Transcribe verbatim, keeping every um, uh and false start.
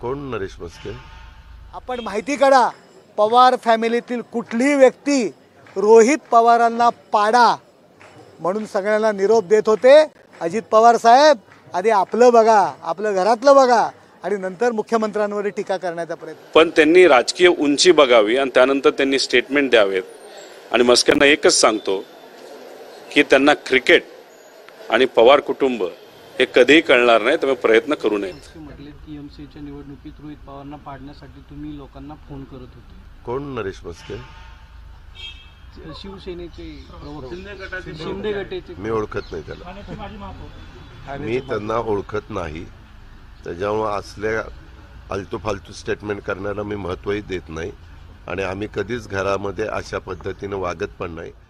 कोण नरेश म्हस्के? आपण माहिती काढा. पवार फॅमिलीतील कुठली व्यक्ती रोहित पवारांना पाडा म्हणून सगळ्यांना निरोप देत होते. अजित पवार साहेब आधी आपलं बघा, आपलं घरातलं बघा आणि नंतर मुख्यमंत्र्यांवर टीका करण्याचा प्रयत्न. पण त्यांनी राजकीय उंची बघावी आणि त्यानंतर त्यांनी स्टेटमेंट द्यावेत. आणि म्हस्केंना एकच सांगतो की त्यांना क्रिकेट आणि पवार कुटुंब हे कधीही कळणार नाही, त्यामुळे प्रयत्न करू नयेत. म्हटले टीएमसीच्या निवडणुकीत रोहित पवारांना पाडण्यासाठी तुम्ही लोकांना फोन करत होते. कोण नरेश म्हस्के? शिवसेनेचे प्रवक्ते, शिंदे गटाचे. मी ओळखत नाही त्याला, मी त्यांना ओळखत नाही, त्याच्यामुळे असल्या आलतू फालतू स्टेटमेंट करण्याला मी महत्त्वही देत नाही आणि आम्ही कधीच घरामध्ये अशा पद्धतीने वागत पण नाही.